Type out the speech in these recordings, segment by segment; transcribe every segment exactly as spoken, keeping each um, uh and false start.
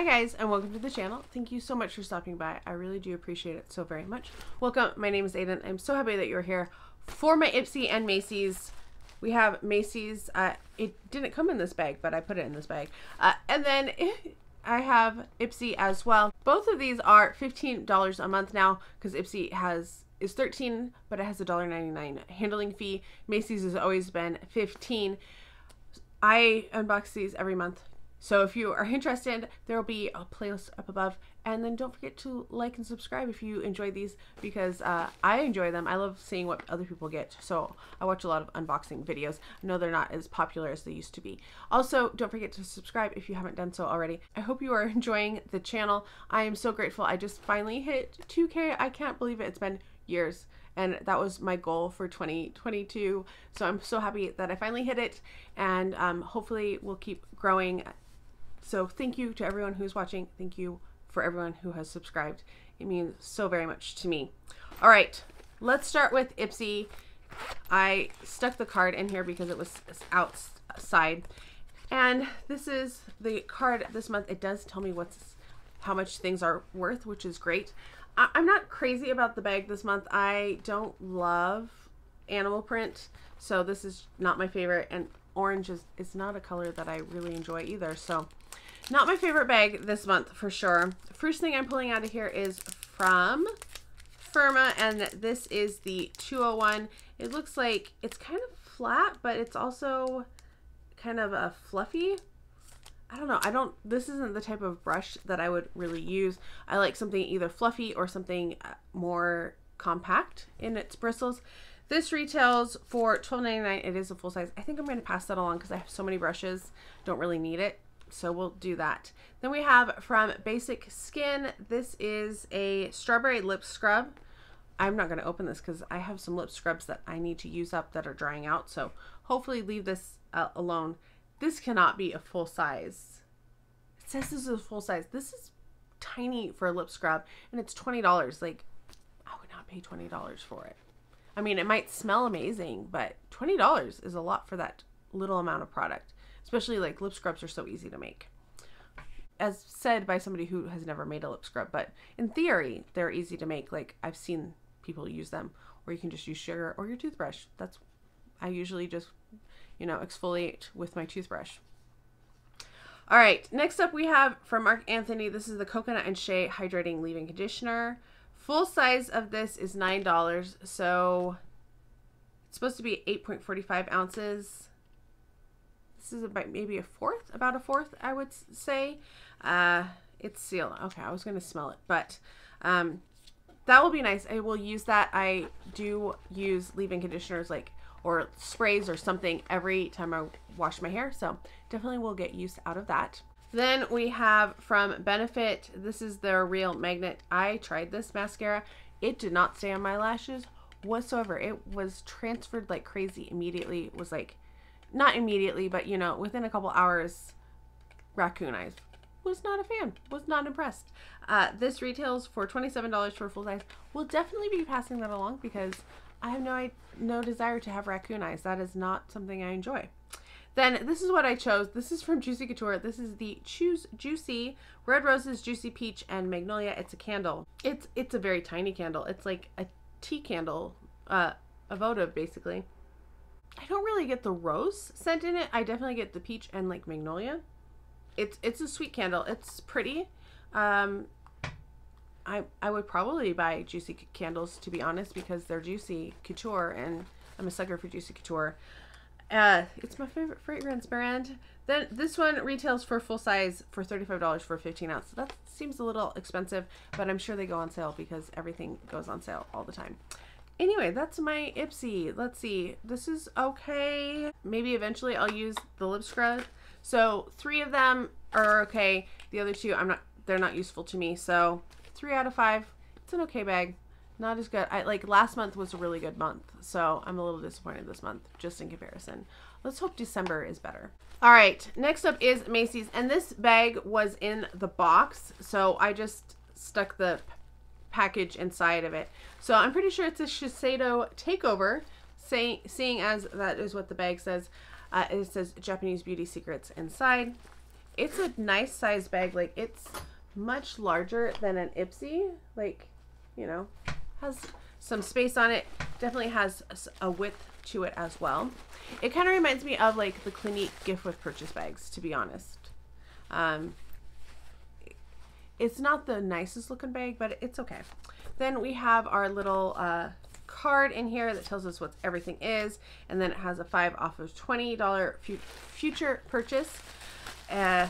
Hi guys, and welcome to the channel. Thank you so much for stopping by. I really do appreciate it so very much. Welcome. My name is Aiden. I'm so happy that you're here for my Ipsy and Macy's. We have Macy's. Uh, it didn't come in this bag, but I put it in this bag. Uh, and then I have Ipsy as well. Both of these are fifteen dollars a month now because Ipsy has is thirteen, but it has a one dollar ninety-nine handling fee. Macy's has always been fifteen. I unbox these every month. So if you are interested, there will be a playlist up above. And then don't forget to like and subscribe if you enjoy these, because uh, I enjoy them. I love seeing what other people get. So I watch a lot of unboxing videos. I know they're not as popular as they used to be. Also, don't forget to subscribe if you haven't done so already. I hope you are enjoying the channel. I am so grateful. I just finally hit two K. I can't believe it. It's been years. And that was my goal for twenty twenty-two. So I'm so happy that I finally hit it. And um, hopefully we'll keep growing. So thank you to everyone who's watching. Thank you for everyone who has subscribed. It means so very much to me. All right, let's start with Ipsy. I stuck the card in here because it was outside. And this is the card this month. It does tell me what's how much things are worth, which is great. I, I'm not crazy about the bag this month. I don't love animal print, so this is not my favorite. And orange is, is not a color that I really enjoy either. So not my favorite bag this month for sure. First thing I'm pulling out of here is from Firma, and this is the two oh one. It looks like it's kind of flat, but it's also kind of a fluffy. I don't know. I don't, this isn't the type of brush that I would really use. I like something either fluffy or something more compact in its bristles. This retails for twelve ninety-nine. It is a full size. I think I'm going to pass that along because I have so many brushes. Don't really need it. So we'll do that. Then we have from Basic Skin. This is a strawberry lip scrub. I'm not going to open this because I have some lip scrubs that I need to use up that are drying out. So hopefully leave this uh, alone. This cannot be a full size. It says this is a full size. This is tiny for a lip scrub, and it's twenty dollars. Like, I would not pay twenty dollars for it. I mean, it might smell amazing, but twenty dollars is a lot for that little amount of product, especially like lip scrubs are so easy to make. As said by somebody who has never made a lip scrub, but in theory, they're easy to make. Like, I've seen people use them, or you can just use sugar or your toothbrush. That's, I usually just, you know, exfoliate with my toothbrush. All right, next up we have from Marc Anthony. This is the Coconut and Shea Hydrating Leave-In Conditioner. Full size of this is nine dollars, so it's supposed to be eight point four five ounces. This is about maybe a fourth, about a fourth, I would say. Uh, it's sealed. Okay, I was going to smell it, but um, that will be nice. I will use that. I do use leave-in conditioners like or sprays or something every time I wash my hair, so definitely will get use out of that. Then we have from Benefit. This is their Real Magnet. I tried this mascara. It did not stay on my lashes whatsoever. It was transferred like crazy immediately. It was like, not immediately, but you know, within a couple hours, raccoon eyes. Was not a fan. Was not impressed. Uh, this retails for twenty-seven dollars for full size. We'll definitely be passing that along because I have no, I, no desire to have raccoon eyes. That is not something I enjoy. Then this is what I chose. This is from Juicy Couture. This is the Choose Juicy Red Roses, Juicy Peach, and Magnolia. It's a candle. It's it's a very tiny candle. It's like a tea candle, uh, a votive basically. I don't really get the rose scent in it. I definitely get the peach and like magnolia. It's it's a sweet candle. It's pretty. Um, I I would probably buy Juicy candles, to be honest, because they're Juicy Couture, and I'm a sucker for Juicy Couture. Uh, it's my favorite fragrance brand. Then this one retails for full size for thirty-five dollars for fifteen ounces. That seems a little expensive, but I'm sure they go on sale because everything goes on sale all the time. Anyway, that's my Ipsy. Let's see. This is okay. Maybe eventually I'll use the lip scrub. So three of them are okay. The other two, I'm not, they're not useful to me. So three out of five, it's an okay bag. Not as good. I like last month was a really good month, so I'm a little disappointed this month, just in comparison. Let's hope December is better. All right, next up is Macy's, and this bag was in the box, so I just stuck the package inside of it. So I'm pretty sure it's a Shiseido takeover, say, seeing as that is what the bag says. Uh, it says Japanese Beauty Secrets inside. it's a nice size bag. Like, it's much larger than an Ipsy. Like, you know, has some space on it. Definitely has a width to it as well. It kind of reminds me of like the Clinique gift with purchase bags, to be honest. Um, it's not the nicest looking bag, but it's okay. Then we have our little uh, card in here that tells us what everything is, and then it has a five off of twenty dollar future purchase. Uh,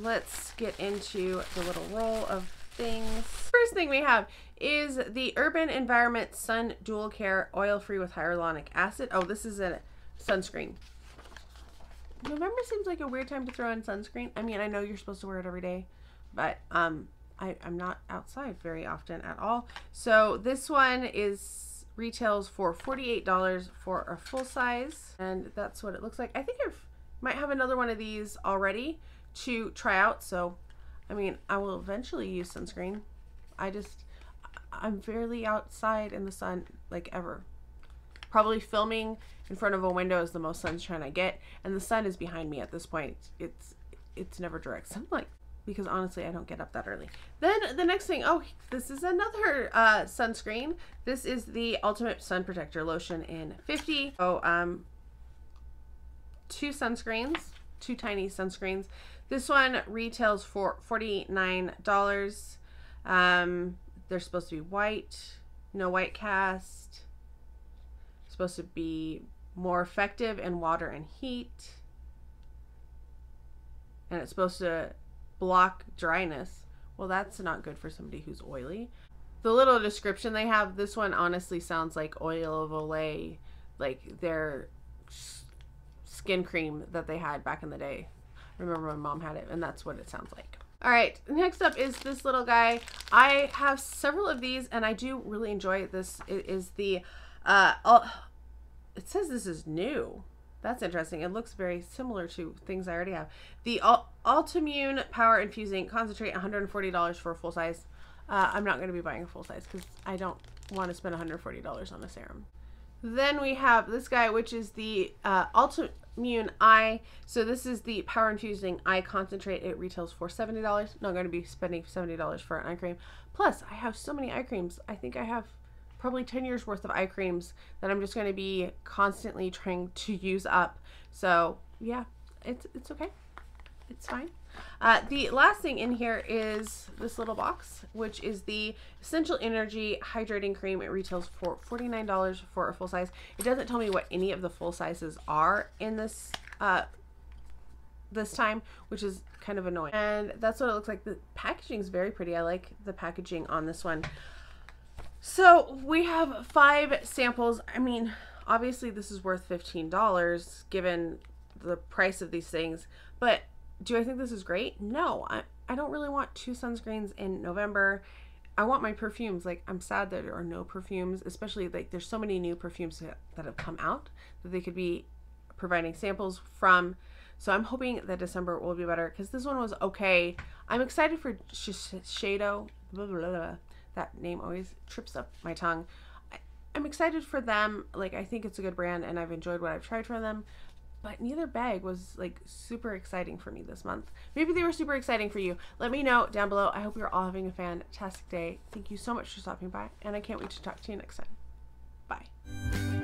let's get into the little roll of things. First thing we have is the Urban Environment Sun Dual Care Oil Free with Hyaluronic Acid. Oh, this is a sunscreen. November seems like a weird time to throw in sunscreen. I mean, I know you're supposed to wear it every day, but um, I, I'm not outside very often at all. So this one is retails for forty-eight dollars for a full size, and that's what it looks like. I think I might have another one of these already to try out. So, I mean, I will eventually use sunscreen. I just, I'm barely outside in the sun, like, ever. Probably filming in front of a window is the most sunshine I get, and the sun is behind me at this point. It's it's never direct sunlight, because honestly, I don't get up that early. Then the next thing, oh, this is another uh, sunscreen. This is the Ultimate Sun Protector Lotion in fifty. Oh, um, two sunscreens, two tiny sunscreens. This one retails for forty-nine dollars. Um, they're supposed to be white, no white cast. Supposed to be more effective in water and heat, and it's supposed to block dryness. Well, that's not good for somebody who's oily. The little description they have, this one honestly sounds like Oil of Olay, like their skin cream that they had back in the day. I remember my mom had it, and that's what it sounds like. All right, next up is this little guy. I have several of these, and I do really enjoy this. It is the Uh, oh, it says this is new. That's interesting. It looks very similar to things I already have. The Ultimune Power Infusing Concentrate, one hundred forty dollars for a full size. Uh, I'm not going to be buying a full size because I don't want to spend one hundred forty dollars on a serum. Then we have this guy, which is the uh, Ultimune Eye. So this is the Power Infusing Eye Concentrate. It retails for seventy dollars. I'm not going to be spending seventy dollars for an eye cream. Plus, I have so many eye creams. I think I have probably ten years worth of eye creams that I'm just going to be constantly trying to use up. So yeah, it's, it's okay. It's fine. Uh, the last thing in here is this little box, which is the Essential Energy Hydrating Cream. It retails for forty-nine dollars for a full size. It doesn't tell me what any of the full sizes are in this, uh, this time, which is kind of annoying. And that's what it looks like. The packaging is very pretty. I like the packaging on this one. So we have five samples. I mean, obviously this is worth fifteen dollars given the price of these things, but do I think this is great? No, I, I don't really want two sunscreens in November. I want my perfumes. Like, I'm sad that there are no perfumes, especially like there's so many new perfumes that have come out that they could be providing samples from. So I'm hoping that December will be better because this one was okay. I'm excited for Shiseido. Blah, blah, blah. That name always trips up my tongue. I, I'm excited for them. Like, I think it's a good brand, and I've enjoyed what I've tried from them. But neither bag was, like, super exciting for me this month. Maybe they were super exciting for you. Let me know down below. I hope you're all having a fantastic day. Thank you so much for stopping by, and I can't wait to talk to you next time. Bye.